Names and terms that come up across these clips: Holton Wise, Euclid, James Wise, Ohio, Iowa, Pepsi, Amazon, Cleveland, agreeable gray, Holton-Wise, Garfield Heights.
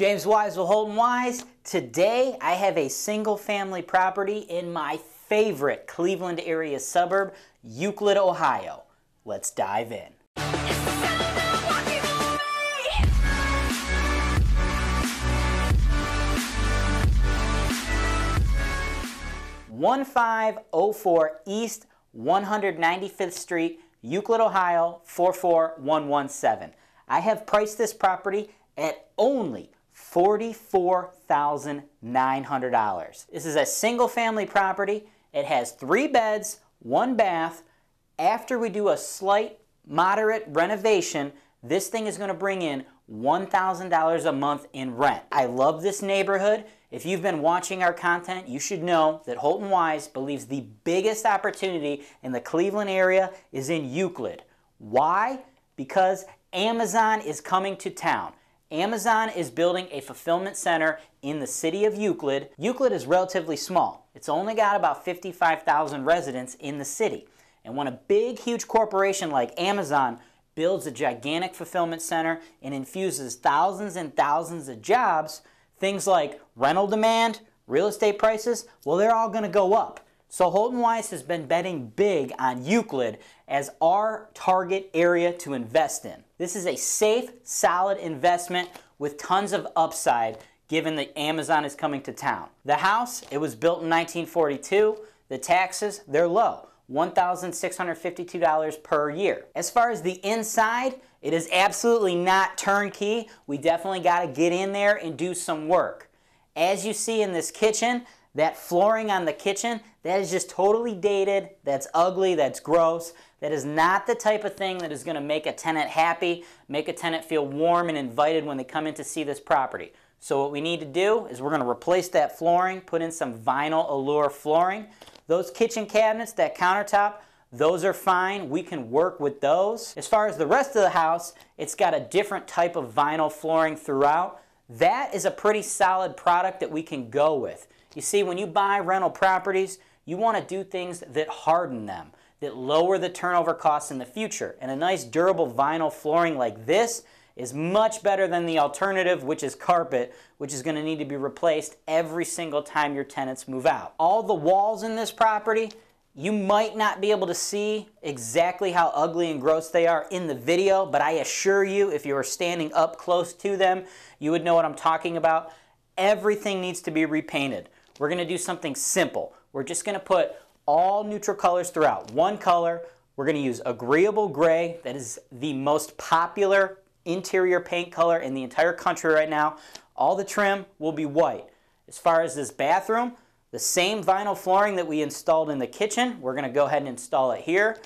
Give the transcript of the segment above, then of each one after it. James Wise with Holton-Wise. Today I have a single family property in my favorite Cleveland area suburb, Euclid, Ohio. Let's dive in. (1504) East 195th Street, Euclid, Ohio 44117. I have priced this property at only $44,900. This is a single family property. It has 3 beds, 1 bath. After we do a slight moderate renovation, this thing is going to bring in $1,000 a month in rent. I love this neighborhood. If you've been watching our content, you should know that Holton-Wise believes the biggest opportunity in the Cleveland area is in Euclid. Why? Because Amazon is coming to town. Amazon is building a fulfillment center in the city of Euclid. Euclid is relatively small. It's only got about 55,000 residents in the city. And when a big, huge corporation like Amazon builds a gigantic fulfillment center and infuses thousands and thousands of jobs, things like rental demand, real estate prices, well, they're all going to go up. So Holton-Wise has been betting big on Euclid as our target area to invest in. This is a safe, solid investment with tons of upside given that Amazon is coming to town. The house, it was built in 1942. The taxes, they're low, $1,652 per year. As far as the inside, it is absolutely not turnkey. We definitely got to get in there and do some work. As you see in this kitchen, that flooring on the kitchen, that is just totally dated, that's ugly, that's gross. That is not the type of thing that is going to make a tenant happy, make a tenant feel warm and invited when they come in to see this property. So what we need to do is we're going to replace that flooring, put in some vinyl Allure flooring. Those kitchen cabinets, that countertop, those are fine. We can work with those. As far as the rest of the house, it's got a different type of vinyl flooring throughout. That is a pretty solid product that we can go with. You see, when you buy rental properties, you want to do things that harden them, that lower the turnover costs in the future. And a nice durable vinyl flooring like this is much better than the alternative, which is carpet, which is going to need to be replaced every single time your tenants move out. All the walls in this property, you might not be able to see exactly how ugly and gross they are in the video, but I assure you, if you were standing up close to them, you would know what I'm talking about. Everything needs to be repainted. We're going to do something simple. We're just going to put all neutral colors throughout. One color. We're going to use agreeable gray. That is the most popular interior paint color in the entire country right now. All the trim will be white. As far as this bathroom, the same vinyl flooring that we installed in the kitchen, we're going to go ahead and install it here.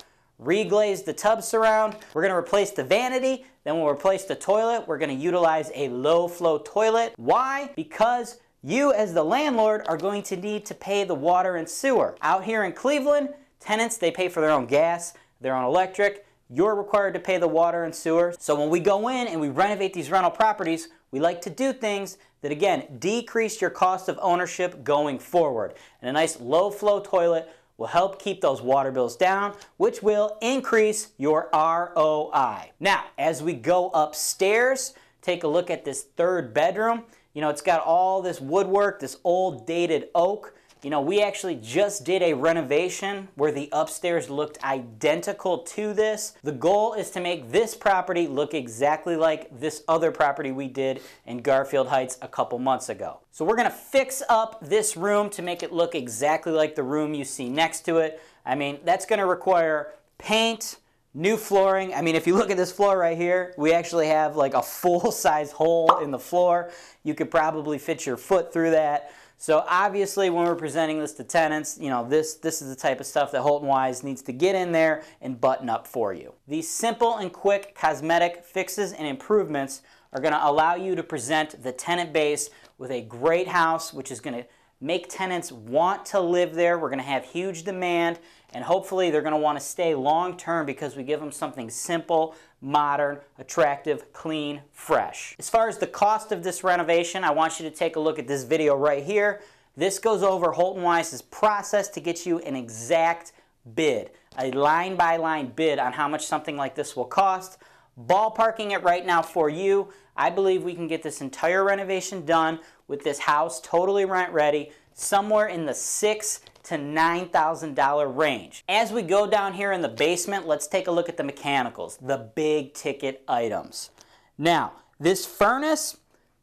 Reglaze the tub surround. We're going to replace the vanity. Then we'll replace the toilet. We're going to utilize a low flow toilet. Why? Because you as the landlord are going to need to pay the water and sewer. Out here in Cleveland, tenants, they pay for their own gas, their own electric. You're required to pay the water and sewer. So when we go in and we renovate these rental properties, we like to do things that, again, decrease your cost of ownership going forward. And a nice low flow toilet will help keep those water bills down, which will increase your ROI. Now, as we go upstairs, take a look at this 3rd bedroom. You know, it's got all this woodwork, this old dated oak. You know, we actually just did a renovation where the upstairs looked identical to this. The goal is to make this property look exactly like this other property we did in Garfield Heights a couple months ago. So we're going to fix up this room to make it look exactly like the room you see next to it. I mean, that's going to require paint, new flooring. I mean, if you look at this floor right here, we actually have like a full-size hole in the floor. You could probably fit your foot through that. So obviously, when we're presenting this to tenants, you know, this is the type of stuff that Holton-Wise needs to get in there and button up for you. These simple and quick cosmetic fixes and improvements are going to allow you to present the tenant base with a great house, which is going to make tenants want to live there. We're going to have huge demand, and hopefully they're going to want to stay long term because we give them something simple, modern, attractive, clean, fresh. As far as the cost of this renovation, I want you to take a look at this video right here. This goes over Holton-Wise's process to get you an exact bid, a line-by-line bid on how much something like this will cost. Ballparking it right now for you, I believe we can get this entire renovation done with this house totally rent ready somewhere in the $6,000 to $9,000 range. As we go down here in the basement, let's take a look at the mechanicals, the big ticket items. Now, this furnace,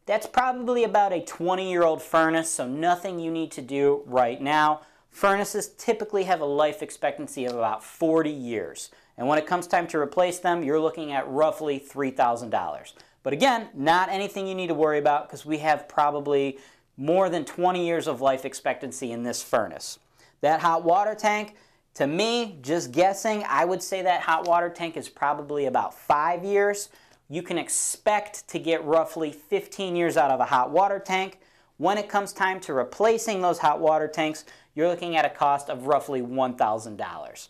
that's probably about a 20-year-old furnace, so nothing you need to do right now. Furnaces typically have a life expectancy of about 40 years. And when it comes time to replace them, you're looking at roughly $3,000. But again, not anything you need to worry about because we have probably more than 20 years of life expectancy in this furnace. That hot water tank, to me, just guessing, I would say that hot water tank is probably about 5 years. You can expect to get roughly 15 years out of a hot water tank. When it comes time to replacing those hot water tanks, you're looking at a cost of roughly $1,000.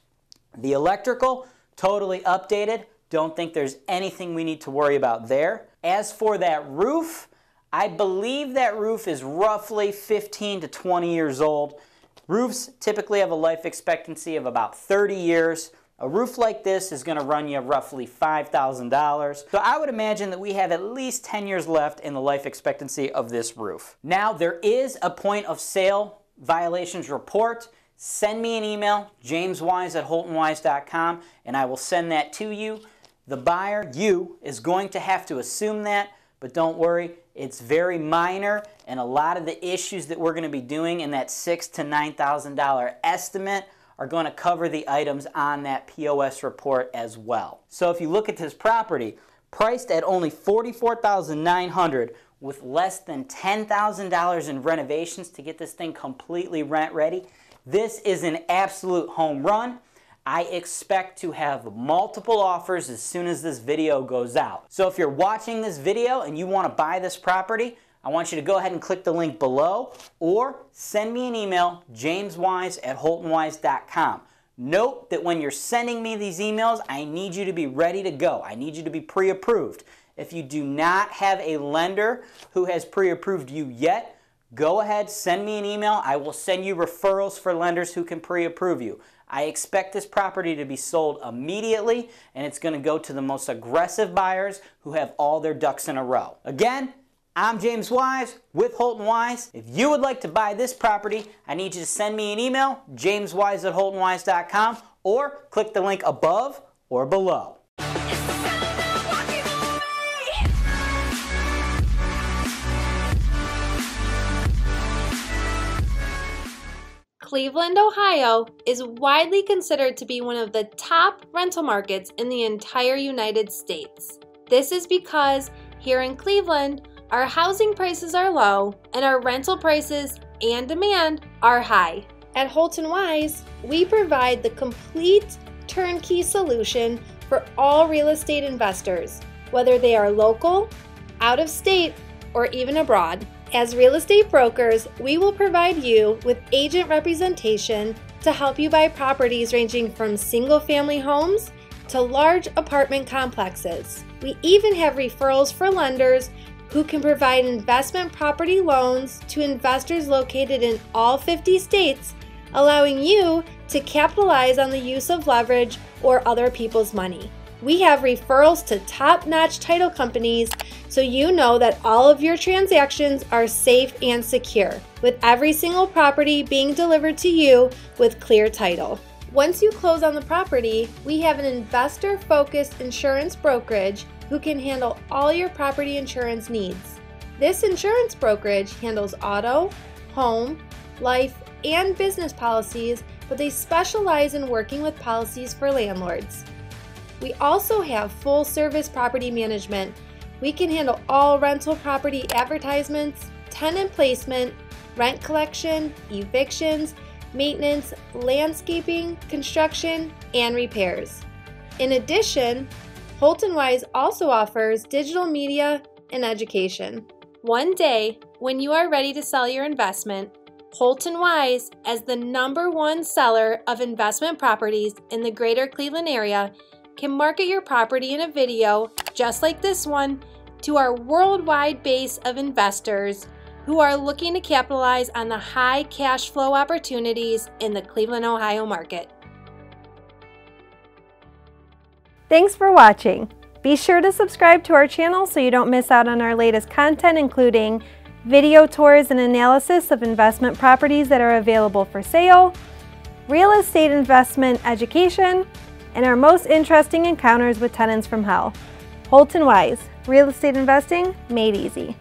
The electrical, totally updated. Don't think there's anything we need to worry about there. As for that roof, I believe that roof is roughly 15 to 20 years old. Roofs typically have a life expectancy of about 30 years. A roof like this is going to run you roughly $5,000. So I would imagine that we have at least 10 years left in the life expectancy of this roof. Now, there is a point of sale violations report. Send me an email, jameswise@holtonwise.com, and I will send that to you. The buyer, you, is going to have to assume that, but don't worry, it's very minor, and a lot of the issues that we're going to be doing in that $6,000 to $9,000 estimate are going to cover the items on that POS report as well. So if you look at this property, priced at only $44,900 with less than $10,000 in renovations to get this thing completely rent ready, this is an absolute home run. I expect to have multiple offers as soon as this video goes out. So if you're watching this video and you want to buy this property, I want you to go ahead and click the link below or send me an email, jameswise@holtonwise.com. Note that when you're sending me these emails, I need you to be ready to go. I need you to be pre-approved. If you do not have a lender who has pre-approved you yet, go ahead, send me an email. I will send you referrals for lenders who can pre-approve you. I expect this property to be sold immediately, and it's going to go to the most aggressive buyers who have all their ducks in a row. Again, I'm James Wise with Holton Wise. If you would like to buy this property, I need you to send me an email, jameswise@holtonwise.com, or click the link above or below. Cleveland, Ohio is widely considered to be one of the top rental markets in the entire United States. This is because here in Cleveland, our housing prices are low and our rental prices and demand are high. At Holton Wise, we provide the complete turnkey solution for all real estate investors, whether they are local, out of state, or even abroad. As real estate brokers, we will provide you with agent representation to help you buy properties ranging from single-family homes to large apartment complexes. We even have referrals for lenders who can provide investment property loans to investors located in all 50 states, allowing you to capitalize on the use of leverage or other people's money. We have referrals to top-notch title companies so you know that all of your transactions are safe and secure, with every single property being delivered to you with clear title. Once you close on the property, we have an investor-focused insurance brokerage who can handle all your property insurance needs. This insurance brokerage handles auto, home, life, and business policies, but they specialize in working with policies for landlords. We also have full-service property management. We can handle all rental property advertisements, tenant placement, rent collection, evictions, maintenance, landscaping, construction, and repairs. In addition, Holton Wise also offers digital media and education. One day, when you are ready to sell your investment, Holton Wise, as the #1 seller of investment properties in the greater Cleveland area, can market your property in a video, just like this one, to our worldwide base of investors who are looking to capitalize on the high cash flow opportunities in the Cleveland, Ohio market. Thanks for watching. Be sure to subscribe to our channel so you don't miss out on our latest content, including video tours and analysis of investment properties that are available for sale, real estate investment education, and our most interesting encounters with tenants from hell. Holton Wise, real estate investing made easy.